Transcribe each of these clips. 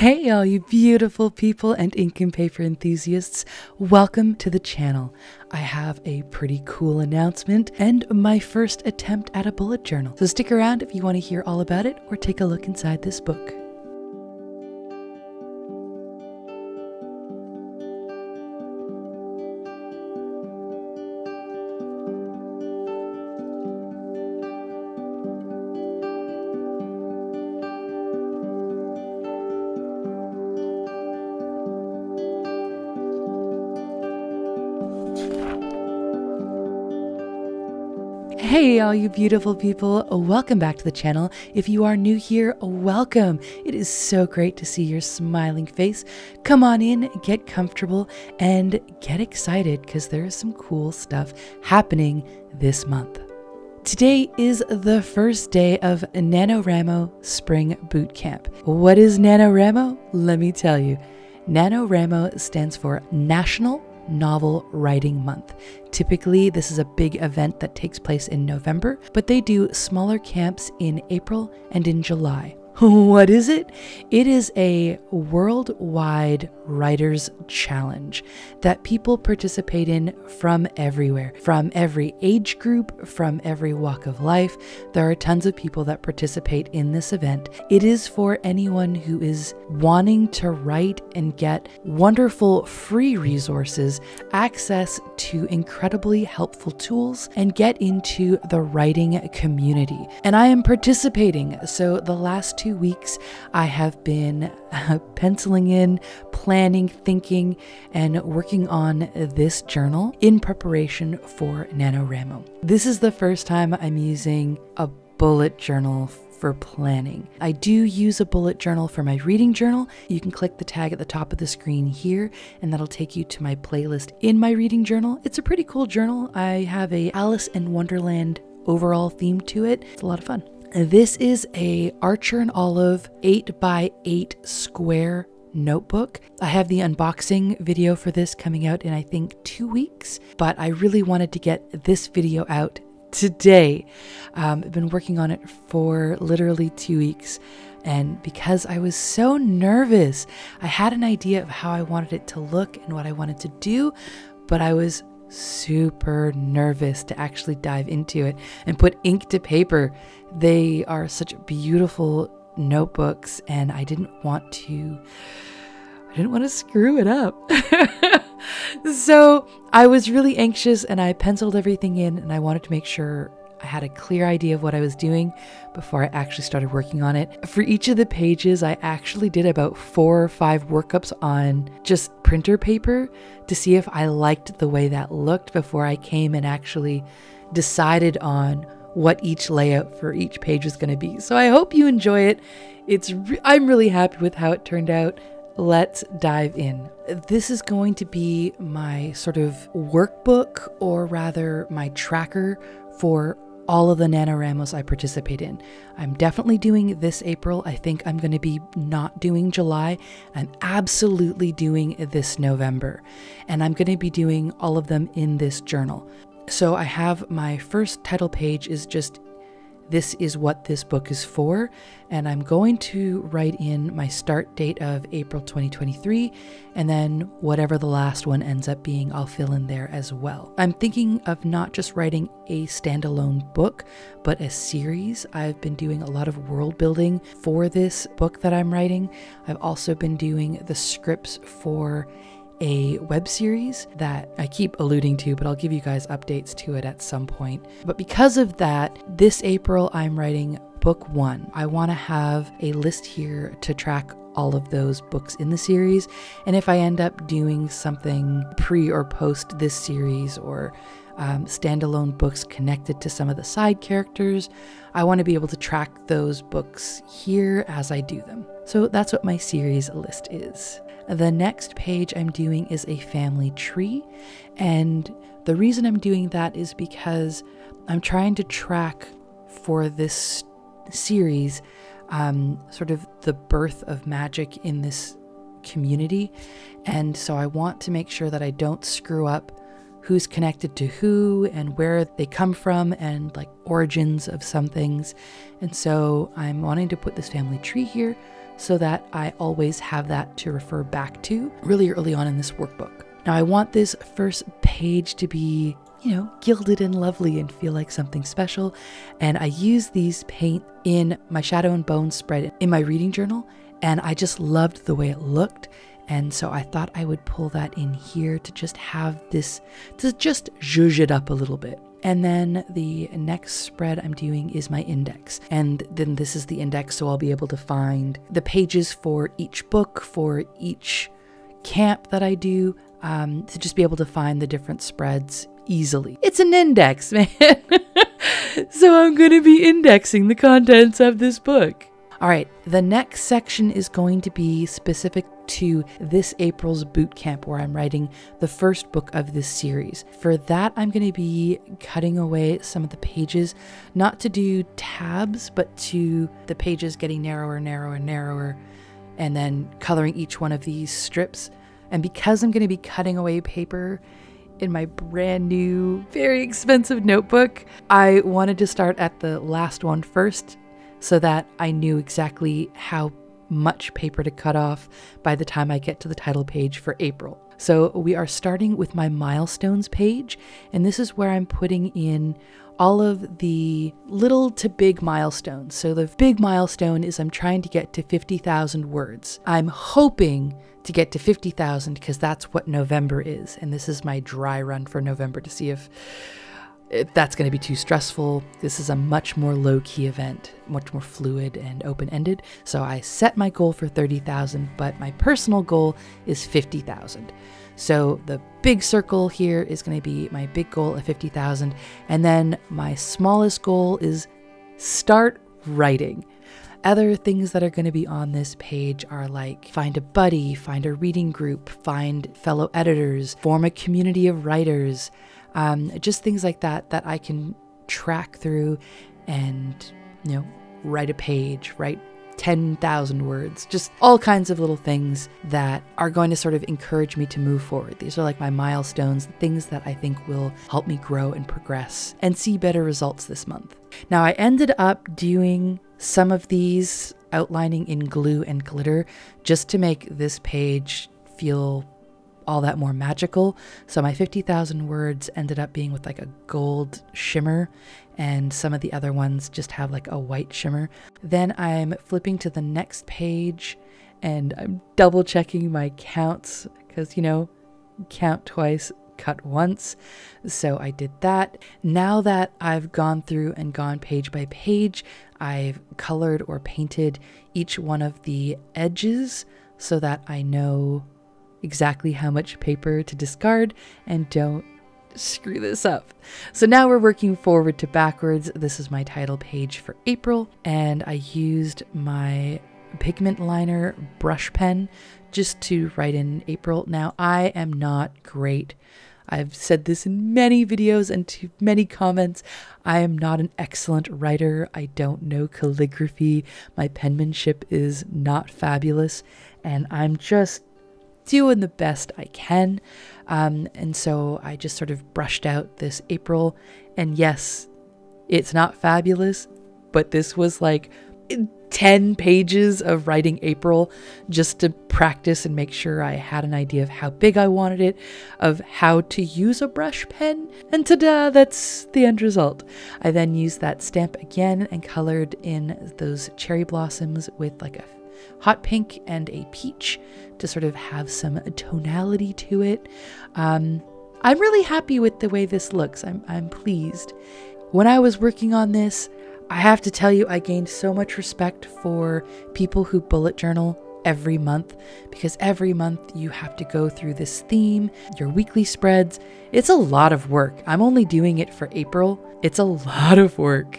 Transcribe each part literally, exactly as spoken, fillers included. Hey all you beautiful people and ink and paper enthusiasts, welcome to the channel. I have a pretty cool announcement and my first attempt at a bullet journal, so stick around if you want to hear all about it or take a look inside this book. Hey all you beautiful people, welcome back to the channel. If you are new here, welcome. It is so great to see your smiling face. Come on in, get comfortable, and get excited because there is some cool stuff happening this month. Today is the first day of NaNoWriMo Spring Boot Camp. What is NaNoWriMo? Let me tell you. NaNoWriMo stands for National Novel Writing Month. Typically, this is a big event that takes place in November, but they do smaller camps in April and in July. What is it? It is a worldwide writers challenge that people participate in from everywhere, from every age group, from every walk of life. There are tons of people that participate in this event. It is for anyone who is wanting to write and get wonderful free resources, access to incredibly helpful tools, and get into the writing community. And I am participating, so the last two weeks I have been uh, penciling in, planning, thinking, and working on this journal in preparation for NaNoWriMo. This is the first time I'm using a bullet journal for planning. I do use a bullet journal for my reading journal. You can click the tag at the top of the screen here, and that'll take you to my playlist in my reading journal. It's a pretty cool journal. I have a Alice in Wonderland overall theme to it. It's a lot of fun. This is a Archer and Olive eight by eight square notebook. I have the unboxing video for this coming out in I think two weeks, but I really wanted to get this video out today. Um, I've been working on it for literally two weeks. And because I was so nervous, I had an idea of how I wanted it to look and what I wanted to do, but I was super nervous to actually dive into it and put ink to paper. They are such beautiful notebooks and I didn't want to I didn't want to screw it up. So I was really anxious and I penciled everything in and I wanted to make sure I had a clear idea of what I was doing before I actually started working on it. For each of the pages, I actually did about four or five workups on just printer paper to see if I liked the way that looked before I came and actually decided on what each layout for each page was going to be. So I hope you enjoy it. It's re- I'm really happy with how it turned out. Let's dive in. This is going to be my sort of workbook, or rather my tracker for all of the NaNoWriMos I participate in. I'm definitely doing this April. I think I'm going to be not doing July. I'm absolutely doing this November. And I'm going to be doing all of them in this journal. So I have my first title page is just, this is what this book is for. And I'm going to write in my start date of April twenty twenty-three. And then whatever the last one ends up being, I'll fill in there as well. I'm thinking of not just writing a standalone book, but a series. I've been doing a lot of world building for this book that I'm writing. I've also been doing the scripts for a web series that I keep alluding to, but I'll give you guys updates to it at some point. But because of that, this April I'm writing book one. I want to have a list here to track all of those books in the series, and if I end up doing something pre or post this series, or um, standalone books connected to some of the side characters, I want to be able to track those books here as I do them. So that's what my series list is. The next page I'm doing is a family tree, and the reason I'm doing that is because I'm trying to track for this series um, sort of the birth of magic in this community, and so I want to make sure that I don't screw up who's connected to who and where they come from and like origins of some things, and so I'm wanting to put this family tree here so that I always have that to refer back to really early on in this workbook. Now I want this first page to be, you know, gilded and lovely and feel like something special. And I use these paint in my Shadow and Bone spread in my reading journal, and I just loved the way it looked. And so I thought I would pull that in here to just have this, to just zhuzh it up a little bit. And then the next spread I'm doing is my index. And then this is the index, so I'll be able to find the pages for each book, for each camp that I do, um, to just be able to find the different spreads easily. It's an index, man. So I'm going to be indexing the contents of this book. All right, the next section is going to be specific to this April's boot camp, where I'm writing the first book of this series. For that, I'm going to be cutting away some of the pages, not to do tabs, but to the pages getting narrower, narrower, narrower, and then coloring each one of these strips. And because I'm going to be cutting away paper in my brand new, very expensive notebook, I wanted to start at the last one first, so that I knew exactly how much paper to cut off by the time I get to the title page for April. So we are starting with my milestones page, and this is where I'm putting in all of the little to big milestones. So the big milestone is I'm trying to get to fifty thousand words. I'm hoping to get to fifty thousand because that's what November is, and this is my dry run for November to see if If that's going to be too stressful. This is a much more low-key event, much more fluid and open-ended. So I set my goal for thirty thousand, but my personal goal is fifty thousand. So the big circle here is going to be my big goal of fifty thousand. And then my smallest goal is start writing. Other things that are going to be on this page are like find a buddy, find a reading group, find fellow editors, form a community of writers, Um, just things like that that I can track through and, you know, write a page, write ten thousand words, just all kinds of little things that are going to sort of encourage me to move forward. These are like my milestones, things that I think will help me grow and progress and see better results this month. Now, I ended up doing some of these outlining in glue and glitter just to make this page feel all that more magical. So my fifty thousand words ended up being with like a gold shimmer, and some of the other ones just have like a white shimmer. Then I'm flipping to the next page and I'm double checking my counts because, you know, count twice, cut once. So I did that. Now that I've gone through and gone page by page, I've colored or painted each one of the edges so that I know exactly how much paper to discard and don't screw this up. So now we're working forward to backwards. This is my title page for April, and I used my pigment liner brush pen just to write in April. Now I am not great. I've said this in many videos and to many comments. I am not an excellent writer. I don't know calligraphy. My penmanship is not fabulous, and I'm just doing the best I can. Um, and so I just sort of brushed out this April, and yes, it's not fabulous, but this was like ten pages of writing April just to practice and make sure I had an idea of how big I wanted it, of how to use a brush pen, and ta-da, that's the end result. I then used that stamp again and colored in those cherry blossoms with like a hot pink and a peach to sort of have some tonality to it. Um, I'm really happy with the way this looks. I'm, I'm pleased. When I was working on this, I have to tell you, I gained so much respect for people who bullet journal every month, because every month you have to go through this theme, your weekly spreads. It's a lot of work. I'm only doing it for April. It's a lot of work.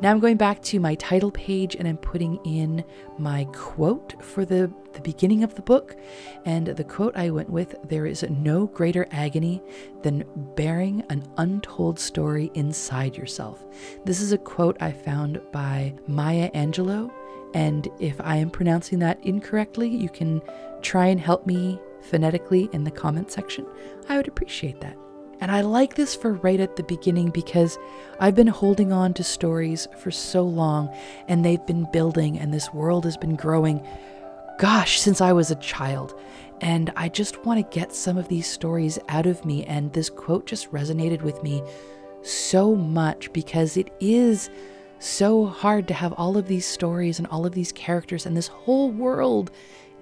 Now I'm going back to my title page and I'm putting in my quote for the, the beginning of the book. And the quote I went with, "There is no greater agony than bearing an untold story inside yourself." This is a quote I found by Maya Angelou. And if I am pronouncing that incorrectly, you can try and help me phonetically in the comment section. I would appreciate that. And I like this for right at the beginning because I've been holding on to stories for so long, and they've been building, and this world has been growing, gosh, since I was a child. And I just want to get some of these stories out of me, and this quote just resonated with me so much because it is so hard to have all of these stories and all of these characters and this whole world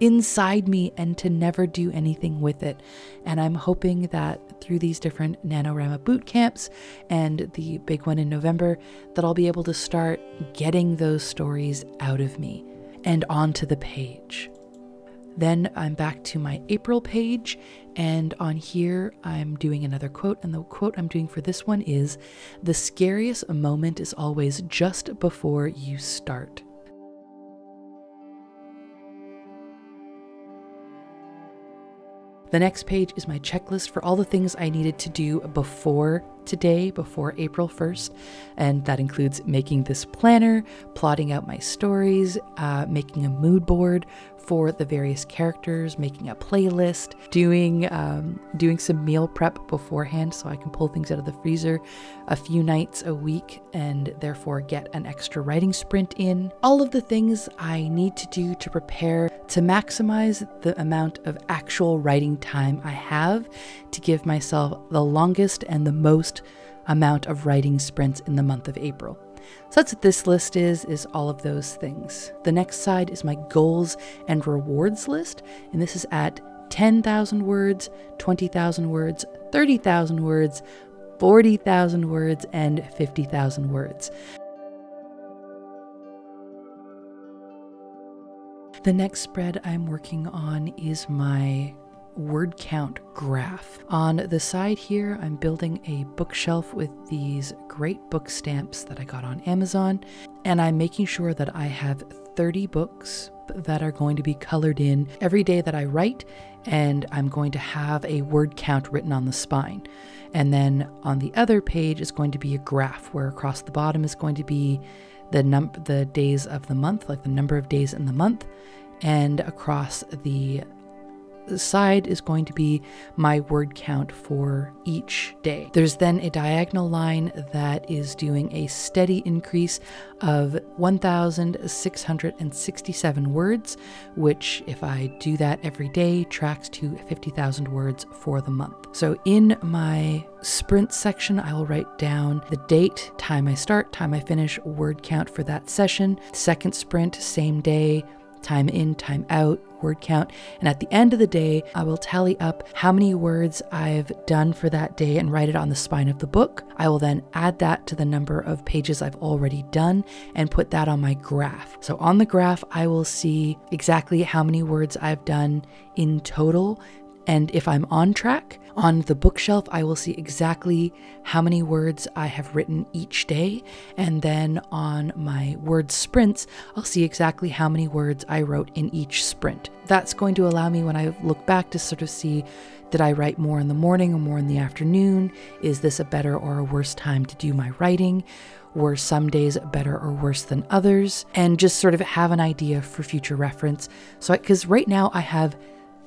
inside me and to never do anything with it. And I'm hoping that through these different NaNoWriMo boot camps and the big one in November, that I'll be able to start getting those stories out of me and onto the page. Then I'm back to my April page, and on here I'm doing another quote, and the quote I'm doing for this one is, "The scariest moment is always just before you start." The next page is my checklist for all the things I needed to do before today, before April first, and that includes making this planner, plotting out my stories, uh, making a mood board for the various characters, making a playlist, doing, um, doing some meal prep beforehand so I can pull things out of the freezer a few nights a week and therefore get an extra writing sprint in. All of the things I need to do to prepare to maximize the amount of actual writing time I have to give myself the longest and the most amount of writing sprints in the month of April. So that's what this list is, is all of those things. The next side is my goals and rewards list, and this is at ten thousand words, twenty thousand words, thirty thousand words, forty thousand words, and fifty thousand words. The next spread I'm working on is my word count graph. On the side here, I'm building a bookshelf with these great book stamps that I got on Amazon, and I'm making sure that I have thirty books that are going to be colored in every day that I write, and I'm going to have a word count written on the spine. And then on the other page is going to be a graph where across the bottom is going to be the num the days of the month, like the number of days in the month, and across the side is going to be my word count for each day. There's then a diagonal line that is doing a steady increase of one thousand six hundred sixty-seven words, which if I do that every day tracks to fifty thousand words for the month. So in my sprint section, I will write down the date, time I start, time I finish, word count for that session, second sprint, same day, time in, time out, word count, and at the end of the day, I will tally up how many words I've done for that day and write it on the spine of the book. I will then add that to the number of pages I've already done and put that on my graph. So on the graph, I will see exactly how many words I've done in total, and if I'm on track. On the bookshelf, I will see exactly how many words I have written each day, and then on my word sprints, I'll see exactly how many words I wrote in each sprint. That's going to allow me when I look back to sort of see, did I write more in the morning or more in the afternoon? Is this a better or a worse time to do my writing? Were some days better or worse than others? And just sort of have an idea for future reference. So, because right now I have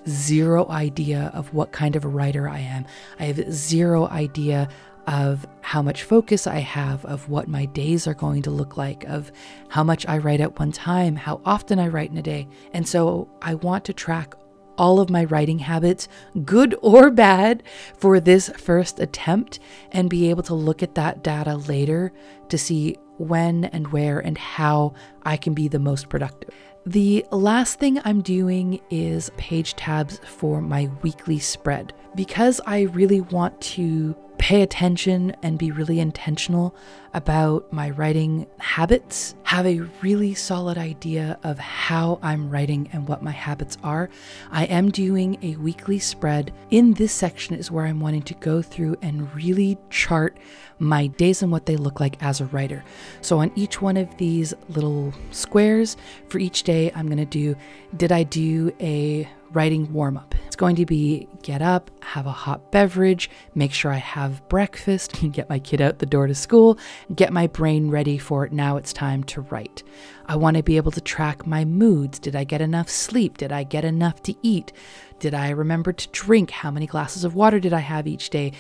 zero idea of what kind of a writer I am. I have zero idea of how much focus I have, of what my days are going to look like, of how much I write at one time, how often I write in a day. And so I want to track all of my writing habits, good or bad, for this first attempt and be able to look at that data later to see when and where and how I can be the most productive. The last thing I'm doing is page tabs for my weekly spread. Because I really want to pay attention and be really intentional about my writing habits, have a really solid idea of how I'm writing and what my habits are, I am doing a weekly spread. In this section is where I'm wanting to go through and really chart my days and what they look like as a writer. So on each one of these little squares for each day, I'm going to do, did I do a writing warm-up? It's going to be get up, have a hot beverage, make sure I have breakfast, get my kid out the door to school, get my brain ready for it. Now it's time to write. I want to be able to track my moods. Did I get enough sleep? Did I get enough to eat? Did I remember to drink? How many glasses of water did I have each day?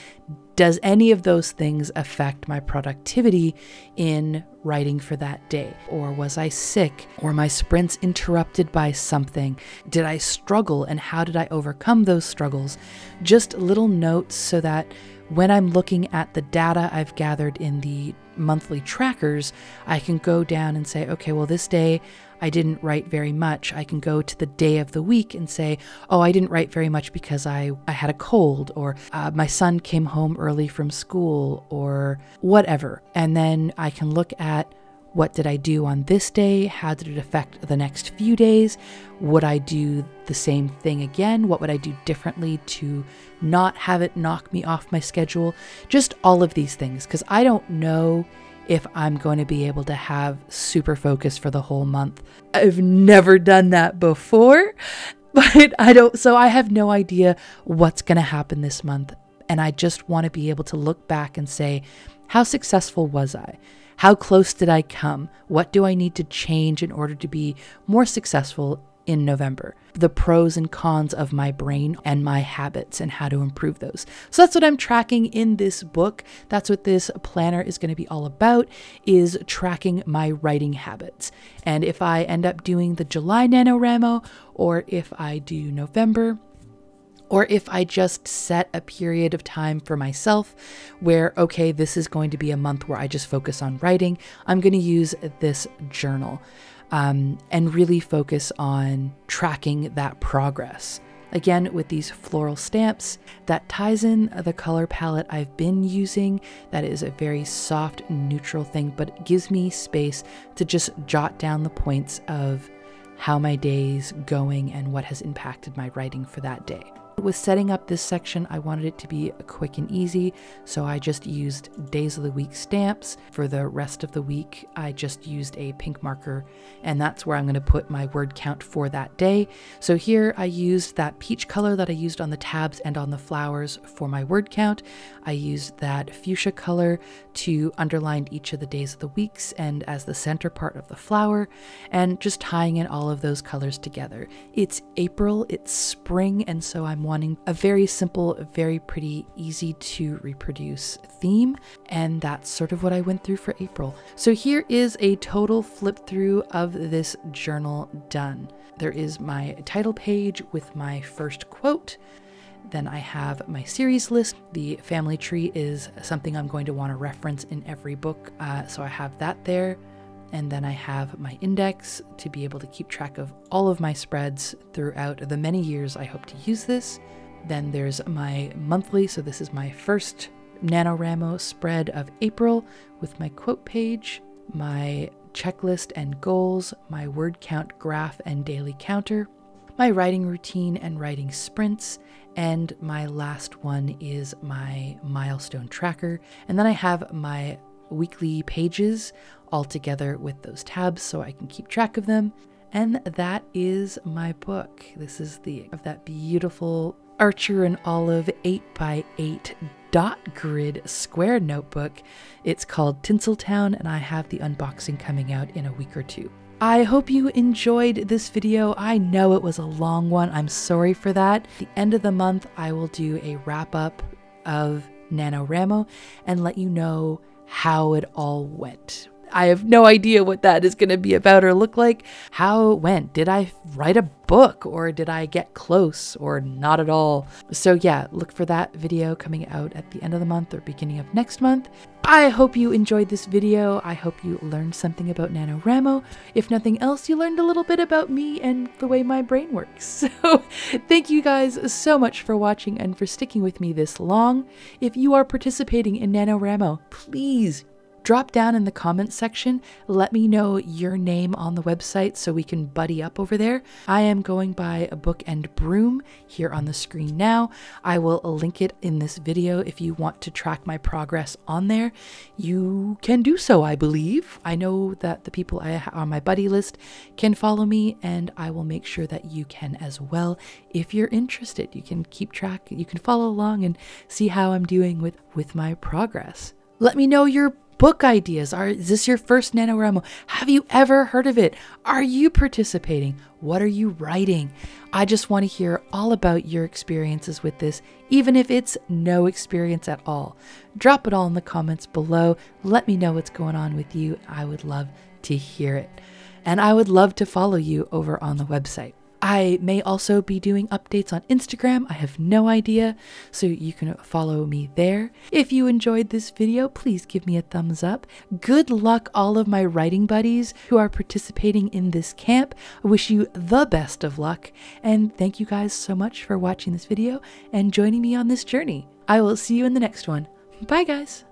Does any of those things affect my productivity in writing for that day? Or was I sick? Or my sprints interrupted by something? Did I struggle, and how did I overcome those struggles? Just little notes so that when I'm looking at the data I've gathered in the monthly trackers, I can go down and say, okay, well, this day I didn't write very much. I can go to the day of the week and say, oh, I didn't write very much because I, I had a cold, or uh, my son came home early from school, or whatever. And then I can look at, what did I do on this day? How did it affect the next few days? Would I do the same thing again? What would I do differently to not have it knock me off my schedule? Just all of these things, because I don't know if I'm going to be able to have super focus for the whole month. I've never done that before, but I don't, so I have no idea what's going to happen this month. And I just want to be able to look back and say, how successful was I? How close did I come? What do I need to change in order to be more successful in November? The pros and cons of my brain and my habits and how to improve those. So that's what I'm tracking in this book. That's what this planner is going to be all about, is tracking my writing habits. And if I end up doing the July NaNoWriMo, or if I do November, or if I just set a period of time for myself where, okay, this is going to be a month where I just focus on writing, I'm going to use this journal um, and really focus on tracking that progress. Again, with these floral stamps, that ties in the color palette I've been using. That is a very soft, neutral thing, but it gives me space to just jot down the points of how my day's going and what has impacted my writing for that day. With setting up this section, I wanted it to be quick and easy, so I just used days of the week stamps. For the rest of the week, I just used a pink marker, and that's where I'm going to put my word count for that day. So here I used that peach color that I used on the tabs and on the flowers for my word count. I used that fuchsia color to underline each of the days of the weeks and as the center part of the flower, and just tying in all of those colors together. It's April, it's spring, and so I'm wanting a very simple, very pretty, easy to reproduce theme, and that's sort of what I went through for April. So here is a total flip through of this journal done. There is my title page with my first quote. Then I have my series list. The family tree is something I'm going to want to reference in every book, uh, so I have that there. And then I have my index to be able to keep track of all of my spreads throughout the many years I hope to use this. Then there's my monthly, so this is my first NaNoWriMo spread of April with my quote page, my checklist and goals, my word count graph and daily counter, my writing routine and writing sprints, and my last one is my milestone tracker. And then I have my weekly pages all together with those tabs so I can keep track of them. And that is my book. This is the of that beautiful Archer and Olive eight by eight dot grid square notebook. It's called Tinseltown, and I have the unboxing coming out in a week or two. I hope you enjoyed this video. I know it was a long one. I'm sorry for that. At the end of the month, I will do a wrap up of NaNoWriMo and let you know how it all went. I have no idea what that is going to be about or look like. How it went? Did I write a book, or did I get close, or not at all? So yeah, look for that video coming out at the end of the month or beginning of next month. I hope you enjoyed this video. I hope you learned something about NaNoWriMo. If nothing else, you learned a little bit about me and the way my brain works. So thank you guys so much for watching and for sticking with me this long. If you are participating in NaNoWriMo, please drop down in the comments section. Let me know your name on the website so we can buddy up over there. I am going by a Book and Broom here on the screen now. I will link it in this video if you want to track my progress on there. You can do so, I believe. I know that the people I have on my buddy list can follow me, and I will make sure that you can as well. If you're interested, you can keep track, you can follow along and see how I'm doing with, with my progress. Let me know your book ideas. Are, is this your first NaNoWriMo? Have you ever heard of it? Are you participating? What are you writing? I just want to hear all about your experiences with this, even if it's no experience at all. Drop it all in the comments below. Let me know what's going on with you. I would love to hear it. And I would love to follow you over on the website. I may also be doing updates on Instagram. I have no idea, so you can follow me there. If you enjoyed this video, please give me a thumbs up. Good luck all of my writing buddies who are participating in this camp. I wish you the best of luck, and thank you guys so much for watching this video and joining me on this journey. I will see you in the next one. Bye guys!